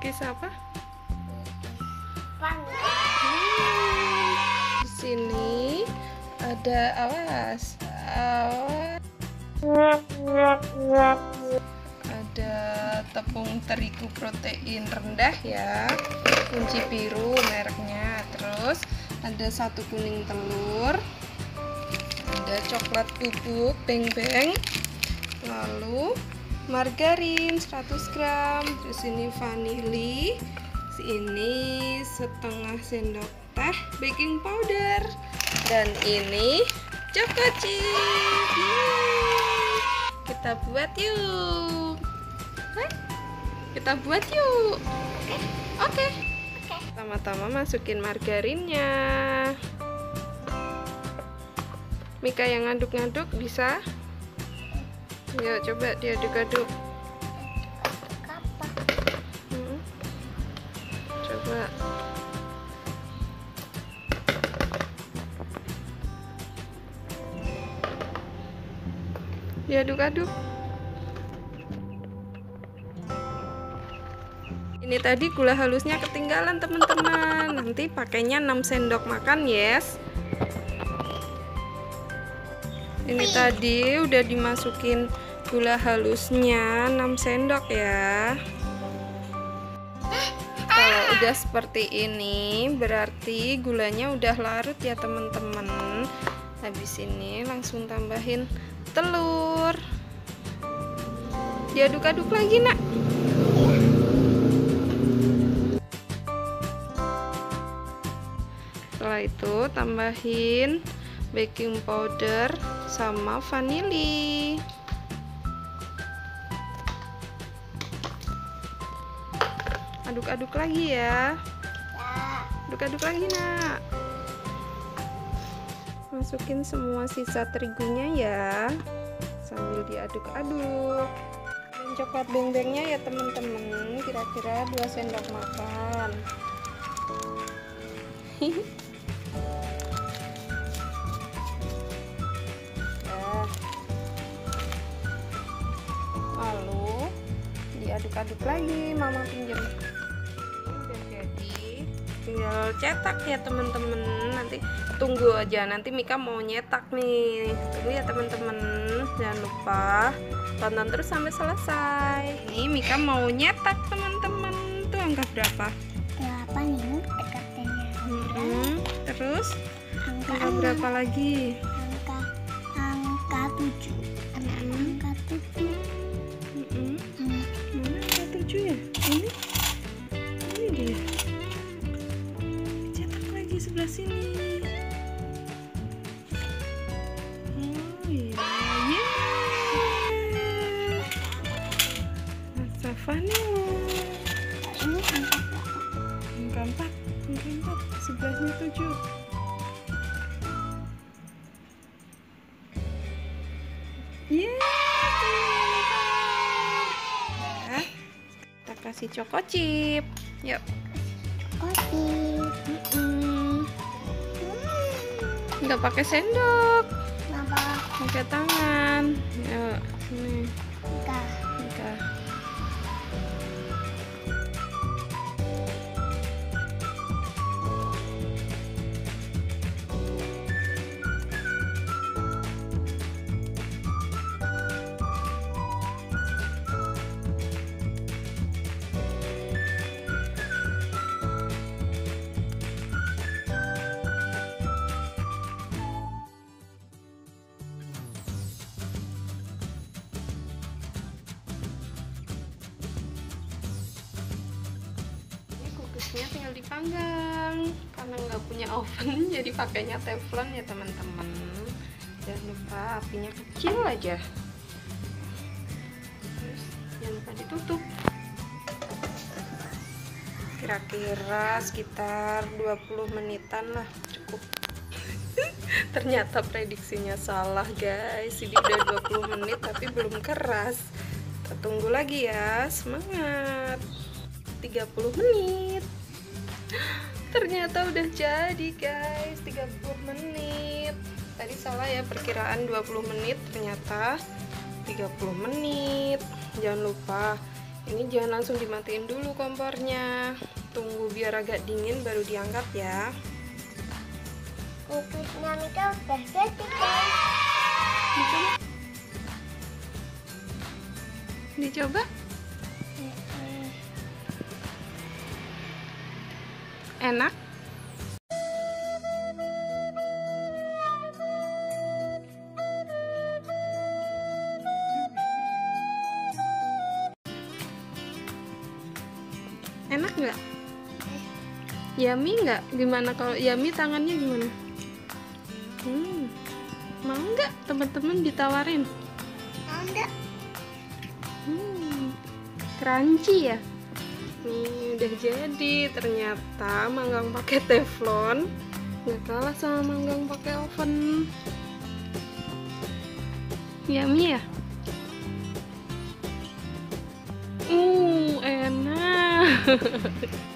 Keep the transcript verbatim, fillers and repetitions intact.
melukis apa? Hmm. Di sini ada awas, awas. Ada tepung terigu protein rendah ya, kunci biru mereknya. Terus ada satu kuning telur, ada coklat bubuk beng-beng, lalu margarin seratus gram, terus ini vanili, ini setengah sendok teh baking powder, dan ini choco chip. Yeay. Kita buat yuk. Hah? Kita buat yuk. Oke. Oke. Oke. Pertama-tama masukin margarinnya. Mika yang ngaduk-ngaduk bisa? Yuk coba diaduk-aduk. Diaduk-aduk. Ini tadi gula halusnya ketinggalan teman-teman, nanti pakainya enam sendok makan. Yes, ini tadi udah dimasukin gula halusnya enam sendok ya. Udah seperti ini berarti gulanya udah larut ya teman-teman. Habis ini langsung tambahin telur, diaduk-aduk lagi nak. Setelah itu tambahin baking powder sama vanili. Aduk-aduk lagi ya, aduk-aduk lagi nak. Masukin semua sisa terigunya ya, sambil diaduk-aduk. Dan coklat beng-bengnya ya teman-teman, kira-kira dua sendok makan. Ya. Lalu diaduk-aduk lagi, mama pinjam. Tinggal cetak ya teman-teman, nanti tunggu aja, nanti Mika mau nyetak nih, tunggu ya teman-teman, jangan lupa tonton terus sampai selesai. Ini Mika mau nyetak teman-teman, tuh angka berapa? Delapan ini dekatnya. Hmm, terus angka, angka berapa enam. Lagi? Angka angka tujuh. Angka tujuh. Hmm. Mana angka tujuh ya? Ini ini dia. Sebelah sini. Oh iya, yeah. Rasa vanila. Ini angka empat. Angka empat. Sebelahnya tujuh. Yeah. Nah, kita kasih choco chip. Yuk. Nggak pakai sendok, pakai tangan. Yuk, sini. Mika. Mika. Tinggal dipanggang, karena nggak punya oven jadi pakainya teflon ya teman-teman. Jangan lupa apinya kecil aja, terus jangan lupa ditutup. Kira-kira sekitar dua puluh menitan lah, cukup. Ternyata prediksinya salah guys, ini udah dua puluh menit tapi belum keras. Kita tunggu lagi ya, semangat. Tiga puluh menit ternyata udah jadi guys, tiga puluh menit. Tadi salah ya perkiraan dua puluh menit, ternyata tiga puluh menit. Jangan lupa Ini jangan langsung dimatiin dulu kompornya, tunggu biar agak dingin baru diangkat ya. Kukusnya itu udah jadi kan? Dicoba? Dicoba? Enak? Enak nggak? Yummy nggak? Gimana kalau yummy tangannya gimana? Hmm, mau nggak teman-teman ditawarin? Mau nggak? Hmm, crunchy ya? Nih udah jadi, ternyata manggang pakai teflon nggak kalah sama manggang pakai oven. Yummy ya? Uh, enak.